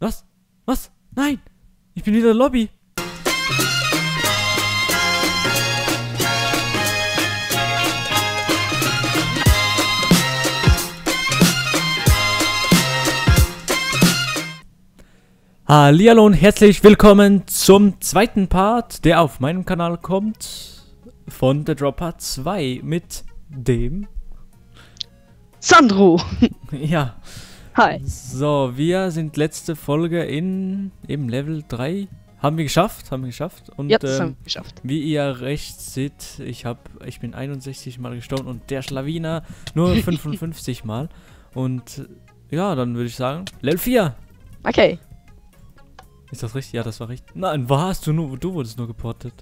Was? Was? Nein! Ich bin wieder in der Lobby! Hallihallo und herzlich willkommen zum zweiten Part, der auf meinem Kanal kommt, von The Dropper 2 mit dem... Sandro! Ja. Hi. So, wir sind letzte Folge im Level 3. Haben wir geschafft. Und, ja, das haben wir geschafft. Wie ihr rechts seht, ich bin 61 Mal gestorben und der Schlawiner nur 55 Mal. Und ja, dann würde ich sagen, Level 4. Okay. Ist das richtig? Ja, das war richtig. Nein, warst du nur? Du wurdest nur geportet.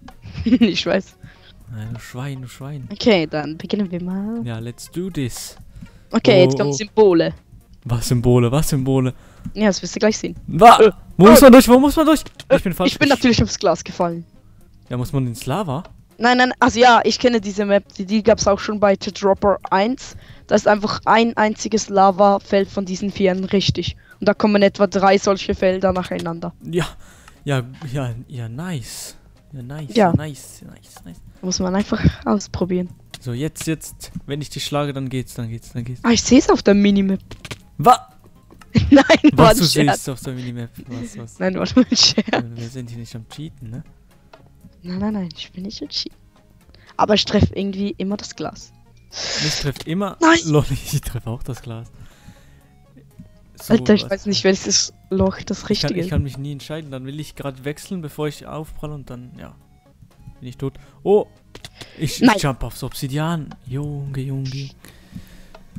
Ich weiß. Nein, du Schwein. Okay, dann beginnen wir mal. Ja, let's do this. Okay, jetzt kommen Symbole. Was Symbole? Ja, das wirst du gleich sehen. Wo muss man durch? Ich bin natürlich aufs Glas gefallen. Ja, muss man ins Lava? Nein, also ja, ich kenne diese Map, die gab es auch schon bei The Dropper 1. Da ist einfach ein einziges Lavafeld von diesen Vieren richtig. Und da kommen etwa 3 solche Felder nacheinander. Ja, nice. Ja, nice. Muss man einfach ausprobieren. So, jetzt, wenn ich dich schlage, dann geht's. Ah, ich sehe es auf der Minimap. Was? Nein, was? Du siehst auf der Minimap. Was? Nein, warte mal, Scherz. Wir sind hier nicht am Cheaten, ne? Nein, ich bin nicht am Cheaten. Aber ich treffe irgendwie immer das Glas. Ich treffe immer... Nein! Loch, ich treffe auch das Glas. So, Alter, ich weiß nicht, welches Loch das richtige ist. Ich kann mich nie entscheiden. Dann will ich gerade wechseln, bevor ich aufpralle und dann, ja, bin ich tot. Oh! Ich jump aufs Obsidian. Junge.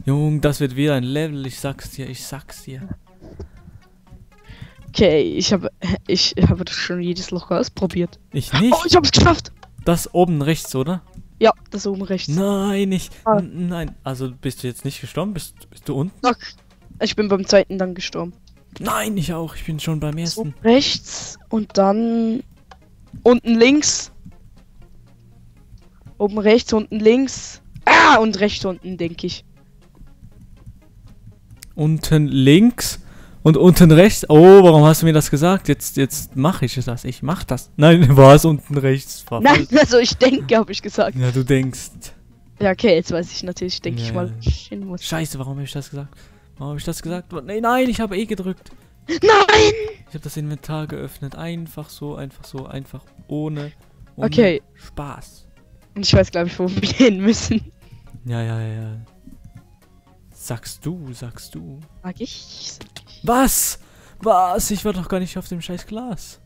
Junge, das wird wieder ein Level, ich sag's dir. Okay, ich habe das schon jedes Loch ausprobiert. Ich nicht? Oh, ich hab's geschafft! Das oben rechts, oder? Ja, das oben rechts. Nein. Also bist du jetzt nicht gestorben? Bist du unten? Ach, ich bin beim zweiten dann gestorben. Nein, ich auch. Ich bin schon beim ersten. So, rechts und dann unten links. Oben rechts, unten links. Ah, und rechts unten, denke ich. Unten links und unten rechts. Oh, warum hast du mir das gesagt? Jetzt mache ich das. Ich mach das. Nein, war es unten rechts. Nein, also ich denke, habe ich gesagt. Ja, du denkst. Ja, okay, jetzt weiß ich natürlich, denke ja, ich mal. Ich hin muss. Scheiße, warum habe ich das gesagt? Nein, ich habe gedrückt. Nein! Ich habe das Inventar geöffnet. Einfach so, ohne okay. Spaß. Ich weiß, glaube ich, wo wir hin müssen. Ja. Sagst du. Sag ich. Was? Ich war doch gar nicht auf dem scheiß Glas.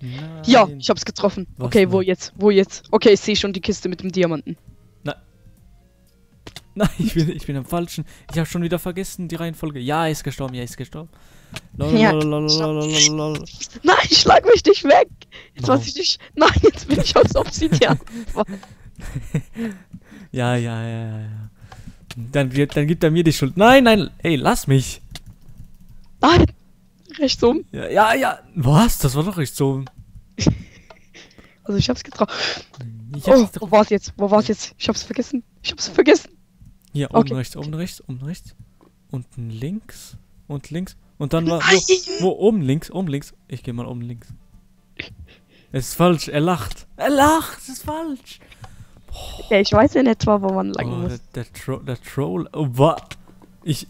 Nein. Ja, ich hab's getroffen. Was okay, noch? Wo jetzt? Okay, ich sehe schon die Kiste mit dem Diamanten. Nein, ich bin am falschen. Ich habe schon wieder vergessen die Reihenfolge. Ja, er ist gestorben, Lol. Nein, ich schlag mich nicht weg. Jetzt weiß ich nicht. Nein, jetzt bin ich aus Obsidian. Ja. Dann gibt er mir die Schuld. Nein. Ey, lass mich. Nein. Rechts oben. Ja. Was? Das war doch rechts oben. Also ich hab's getraut. Wo war's jetzt? Ich hab's vergessen. Hier, oben okay. Rechts, oben rechts, unten links und links und dann war wo oben links. Ich gehe mal oben links. Es ist falsch, er lacht, es ist falsch. Boah. Ja, ich weiß in etwa, wo man lang muss. Der Troll, ich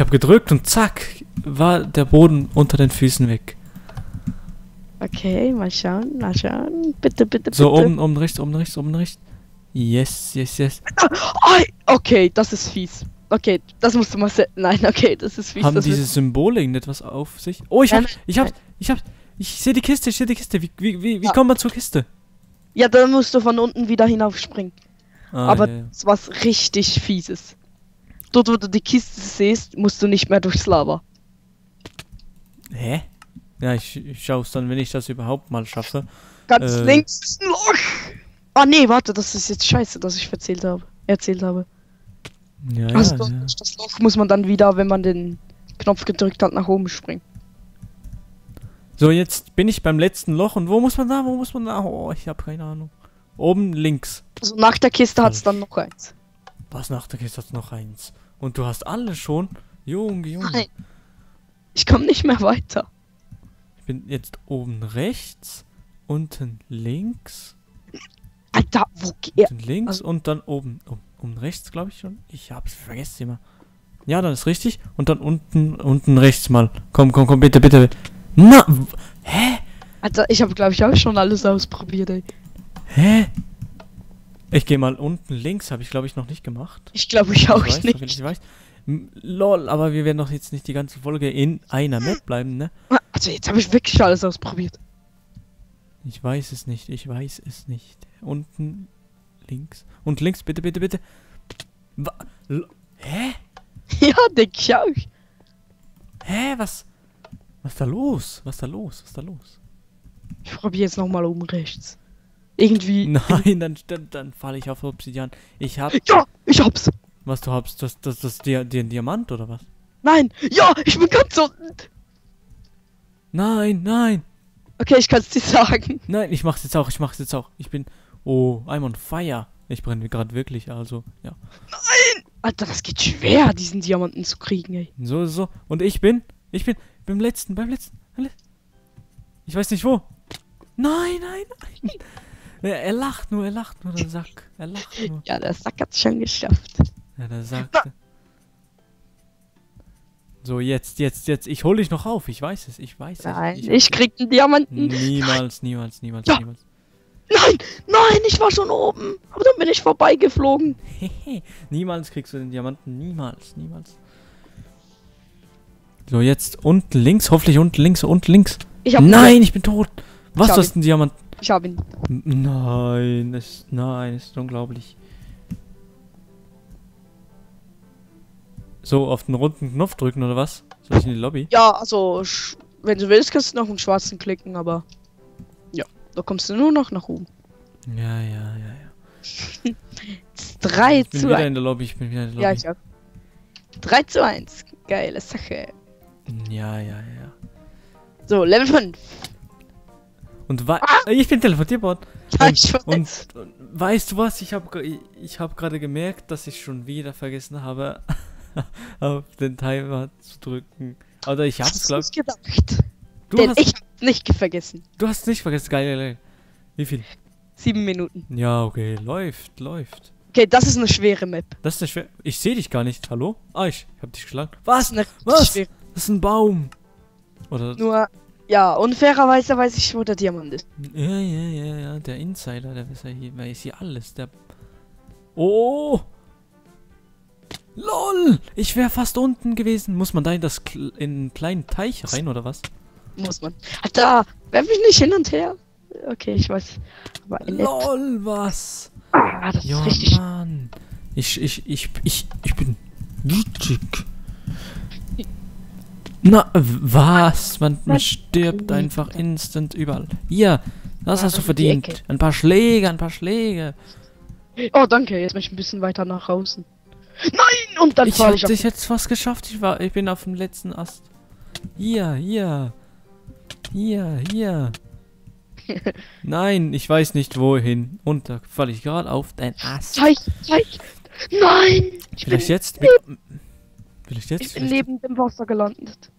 habe gedrückt und zack, war der Boden unter den Füßen weg. Okay, mal schauen, bitte. So, oben rechts. Yes. Okay, das ist fies. Okay, das musst du mal setzen. Nein, okay, das ist fies. Haben diese Symbole irgendetwas auf sich? Oh, ich sehe die Kiste, Wie kommt man zur Kiste? Ja, dann musst du von unten wieder hinaufspringen. Aber das was richtig Fieses. Dort, wo du die Kiste siehst, musst du nicht mehr durchs Lava. Hä? Ja, ich schaue es dann, wenn ich das überhaupt mal schaffe. Ganz links ist ein Loch! Ah nee, warte, das ist jetzt scheiße, dass ich erzählt habe. Ja, also das Loch muss man dann wieder, wenn man den Knopf gedrückt hat, nach oben springen. So, jetzt bin ich beim letzten Loch und wo muss man da? Oh, ich habe keine Ahnung. Oben links. Also nach der Kiste hat's dann noch eins. Was, nach der Kiste hat's noch eins? Und du hast alle schon? Junge. Nein. Ich komme nicht mehr weiter. bin jetzt oben rechts, unten links. Alter, wo geht unten links und dann oben. Oben rechts, glaube ich schon. Ich hab's vergessen immer. Ja, dann ist richtig. Und dann unten rechts mal. Komm, komm, komm, bitte, bitte. Na, hä? Alter, ich habe, glaube ich, auch schon alles ausprobiert, ey. Hä? Ich gehe mal unten links, habe ich, glaube ich, noch nicht gemacht. Ich glaube, ich auch nicht. Ich weiß. Lol, aber wir werden doch jetzt nicht die ganze Folge in einer Map bleiben, ne? Also jetzt habe ich wirklich alles ausprobiert. Ich weiß es nicht, ich weiß es nicht. Unten links. Und links, bitte, bitte, bitte. Hä? Ja, denk ich auch. Hä, was? Was ist da los? Was ist da los? Was ist da los? Ich probiere jetzt nochmal oben rechts. Irgendwie. Nein, dann falle ich auf Obsidian. Ich hab. Ja, ich hab's. Was du habst? Das den Diamant oder was? Nein! Ja, ich bin ganz unten! Nein, nein! Okay, ich kann's dir sagen. Nein, ich mach's jetzt auch, ich mach's jetzt auch. Ich bin. Oh, I'm on fire. Ich brenne gerade wirklich, also, ja. Nein! Alter, das geht schwer, diesen Diamanten zu kriegen, ey. So. Und ich bin beim letzten. Ich weiß nicht wo. Nein. Er lacht nur, der Sack. Er lacht nur. Ja, der Sack hat's schon geschafft. Ja, der Sack. So, jetzt. Ich hol dich noch auf. Ich weiß es. Nein, ich krieg einen Diamanten. Niemals. Nein, ich war schon oben. Aber dann bin ich vorbeigeflogen. Niemals kriegst du den Diamanten. Niemals. So, jetzt unten links. Hoffentlich unten links. Nein, ich bin tot. Was, du hast einen Diamanten? Ich hab ihn. Nein, ist unglaublich. So, auf den runden Knopf drücken, oder was? Soll ich in die Lobby? Ja, also, wenn du willst, kannst du noch einen schwarzen klicken, aber... Ja, da kommst du nur noch nach oben. Ja. 3 zu 1. Ich bin wieder in der Lobby. Ja, ich auch. 3 zu 1. Geile Sache. Ja. So, Level 5. Und ich bin teleportiert worden. Ja, ich weiß. Und weißt du was? Ich hab gerade gemerkt, dass ich schon wieder vergessen habe, auf den Timer zu drücken. Oder ich hab's, glaube ich, gedacht. Ich hab's nicht vergessen. Du hast nicht vergessen, geil. Wie viel? 7 Minuten. Ja, okay, läuft. Okay, das ist eine schwere Map. Ich sehe dich gar nicht. Hallo? Ah, ich hab dich geschlagen. Was? Schwere. Das ist ein Baum. Oder? Nur. Ja, und fairerweise weiß ich, wo der Diamant ist. Ja, der Insider, der weiß hier alles. Oh! LOL! Ich wäre fast unten gewesen. Muss man da in einen kleinen Teich rein, oder was? Muss man. Alter, werf mich nicht hin und her. Okay, ich weiß. Aber LOL, was? Ah, das ist richtig. Mann. Ich bin richtig. Na, was? Man stirbt einfach instant überall. Hier, das hast du verdient. Ein paar Schläge. Oh, danke. Jetzt möchte ich ein bisschen weiter nach außen. Nein! Und dann falle ich auf. Ich hätte es fast geschafft. Ich bin auf dem letzten Ast. Hier. Nein, ich weiß nicht wohin. Und da falle ich gerade auf den Ast. Zeig. Nein! Vielleicht jetzt? Ich bin neben dem Wasser gelandet.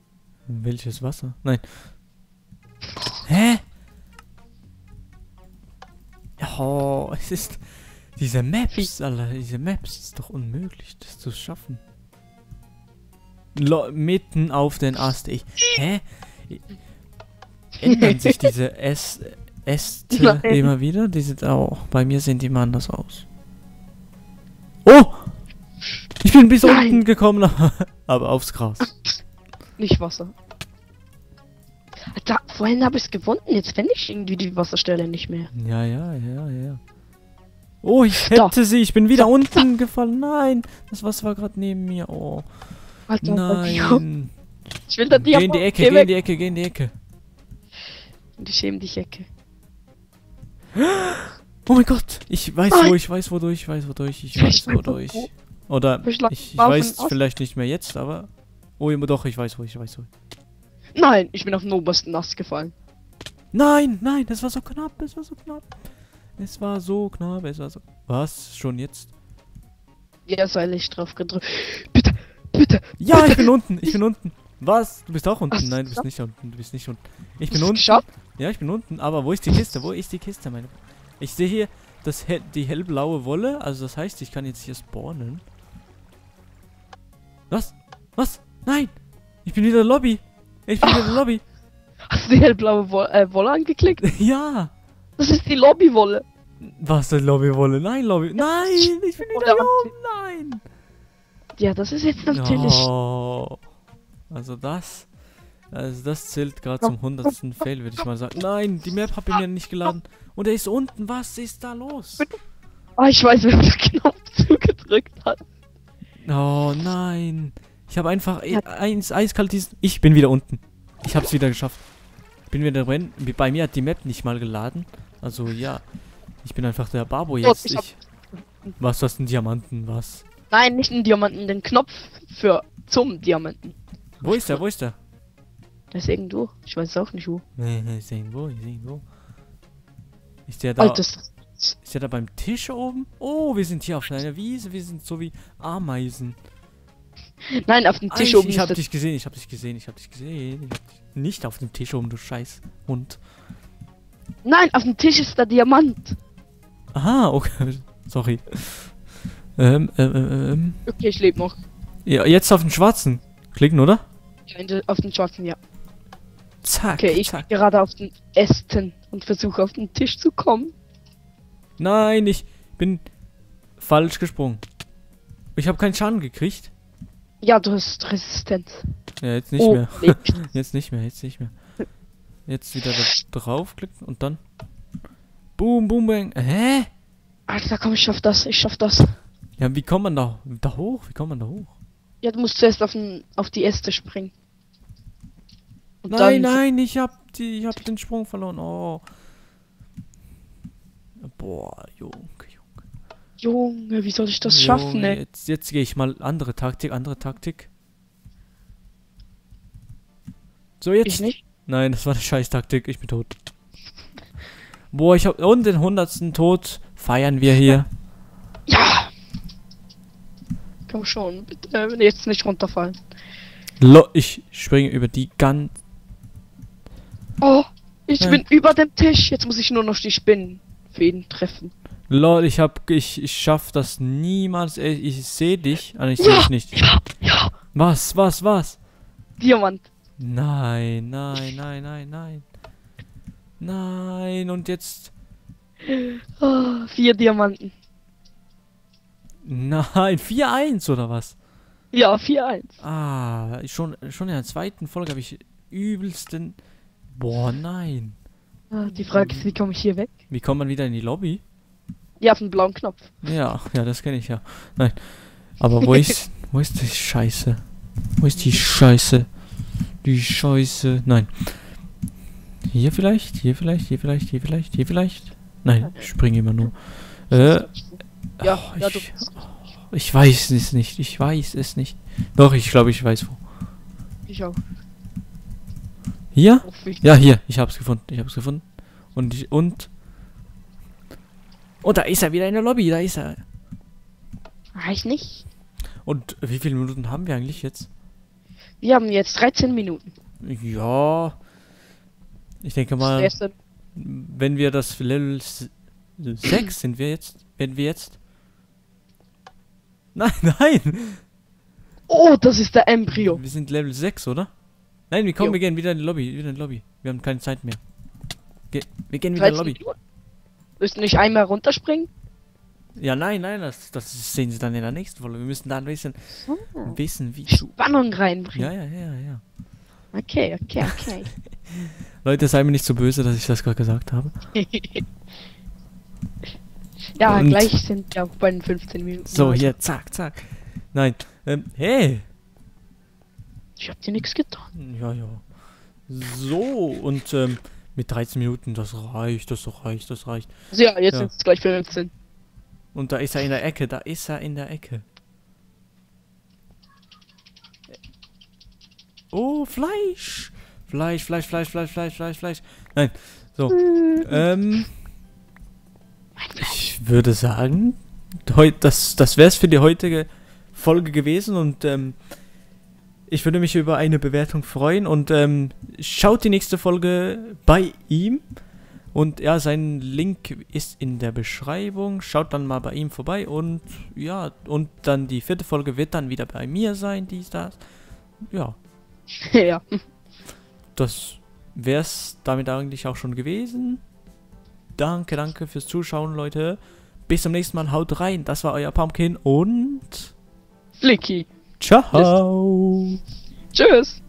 Welches Wasser? Nein. Hä? Oh, es ist... Diese Maps, Alter. Diese Maps ist doch unmöglich, das zu schaffen. Mitten auf den Ast. Hä? Ändern sich diese Äste immer wieder? Die sind auch... Bei mir sehen die immer anders aus. Oh! Ich bin bis unten gekommen, aber aufs Gras. Nicht Wasser. Alter, vorhin habe ich es gewonnen, jetzt finde ich irgendwie die Wasserstelle nicht mehr. Ja. Oh, ich hätte sie, ich bin wieder unten gefallen. Nein, das Wasser war gerade neben mir. Oh. Alter, nein. Ich will da die Ecke. Geh in die Ecke. Und ich schäme dich, Ecke. Oh mein Gott, ich weiß wodurch. Oder ich weiß vielleicht nicht mehr jetzt, aber... Oh, doch, ich weiß wo. Nein, ich bin auf den obersten Ast gefallen. Nein, das war so knapp. Was? Schon jetzt? Ja, sei nicht drauf gedrückt. Bitte. Ja, ich bin unten. Was? Du bist auch unten? Nein, du bist nicht unten. Du bist nicht unten. Ich bin unten. Ja, ich bin unten. Aber wo ist die Kiste? Wo ist die Kiste, meine? Ich sehe hier das die hellblaue Wolle. Also das heißt, ich kann jetzt hier spawnen. Was? Was? Nein! Ich bin wieder in der Lobby. Ich bin wieder in der Lobby. Hast du die hellblaue Wolle angeklickt? Ja. Das ist die Lobbywolle. Was denn Lobbywolle? Nein, Lobby. Nein, ich bin wieder oben. Nein. Ja, das ist jetzt natürlich... Oh. Also das zählt gerade zum 100. Fail, würde ich mal sagen. Nein, die Map habe ich mir nicht geladen. Und er ist unten. Was ist da los? Ah, ich weiß, wer das genau zugedrückt hat. Oh nein. Ich habe einfach eiskalt diesen... Ich bin wieder unten. Ich habe es wieder geschafft. Ich bin wieder drin. Bei mir hat die Map nicht mal geladen. Also ja. Ich bin einfach der Babo jetzt. Was, das ist ein Diamanten? Was? Nein, nicht ein Diamanten. Den Knopf für zum Diamanten. Wo ist der? Wo ist der? Der ist irgendwo. Ich weiß auch nicht wo. Nee, der ist irgendwo. Ist der da? Alter, ist der da beim Tisch oben? Oh, wir sind hier auf einer Wiese. Wir sind so wie Ameisen. Nein, auf dem Tisch oben. Ich hab dich gesehen. Nicht auf dem Tisch oben, du scheiß Hund. Nein, auf dem Tisch ist der Diamant. Aha, okay. Sorry. Okay, ich lebe noch. Ja, jetzt auf den schwarzen. Klicken, oder? Auf den schwarzen, ja. Zack. Okay, ich bin gerade auf den Ästen und versuche auf den Tisch zu kommen. Nein, ich bin falsch gesprungen. Ich habe keinen Schaden gekriegt. Ja, du hast Resistenz. Ja, jetzt nicht mehr. Jetzt nicht mehr. Jetzt wieder da draufklicken und dann. Boom, boom, bang. Hä? Alter, komm, ich schaff das. Ja, wie kommt man da hoch? Ja, du musst zuerst auf die Äste springen. Und nein, ich hab den Sprung verloren. Oh. Boah, Junge, wie soll ich das schaffen, ey? Jetzt gehe ich mal andere Taktik. So, jetzt. Ich nicht? Nein, das war eine scheiß Taktik. Ich bin tot. Boah, ich hab... Und den 100. Tod feiern wir hier. Ja! Komm schon, bitte jetzt nicht runterfallen. Ich springe über die ganze... Oh, ich bin über dem Tisch. Jetzt muss ich nur noch die Spinnen für ihn treffen. Lol, ich schaff das niemals. Ich sehe dich, aber ich sehe dich nicht. Ja. Was? Diamant. Nein. Nein, und jetzt... Oh, 4 Diamanten. Nein, 4-1 oder was? Ja, 4-1. Ah, schon in der zweiten Folge habe ich übelsten... Boah, nein. Die Frage ist, wie komme ich hier weg? Wie kommt man wieder in die Lobby? Ja, auf den blauen Knopf. Ja, das kenne ich ja. Nein. Aber wo ist die Scheiße? Die Scheiße. Nein. Hier vielleicht? Nein, ich springe immer nur. Ich weiß es nicht. Doch, ich glaube, ich weiß wo. Ich auch. Hier? Ja, hier. Ich hab's gefunden. Oh, da ist er wieder in der Lobby. Da ist er. Weiß nicht. Und wie viele Minuten haben wir eigentlich jetzt? Wir haben jetzt 13 Minuten. Ja. Ich denke mal, wenn wir das Level 6 sind wir jetzt, Nein! Oh, das ist der Embryo! Wir sind Level 6, oder? Nein, wir gehen wieder in die Lobby, Wir haben keine Zeit mehr. Wir gehen wieder in die Lobby. Müssen nicht einmal runterspringen? Ja, nein, das sehen Sie dann in der nächsten Folge. Wir müssen da ein bisschen wissen, wie Spannung reinbringen. Ja. Okay. Leute, sei mir nicht so böse, dass ich das gerade gesagt habe. Ja, und gleich sind wir auch bei den 15 Minuten. So, hier, zack. Nein. Hey! Ich hab dir nichts getan. Ja. So, und mit 13 Minuten, das reicht. Also ja, jetzt sind es gleich 15. Und da ist er in der Ecke, Oh, Fleisch! Fleisch. Nein, so. Ich würde sagen, das wär's für die heutige Folge gewesen und Ich würde mich über eine Bewertung freuen und schaut die nächste Folge bei ihm. Und ja, sein Link ist in der Beschreibung. Schaut dann mal bei ihm vorbei und ja, und dann die vierte Folge wird dann wieder bei mir sein, dies, das. Ja. Ja. Das wär's damit eigentlich auch schon gewesen. Danke, danke fürs Zuschauen, Leute. Bis zum nächsten Mal. Haut rein. Das war euer Pumpkin und Flicky. Ciao. Tschüss.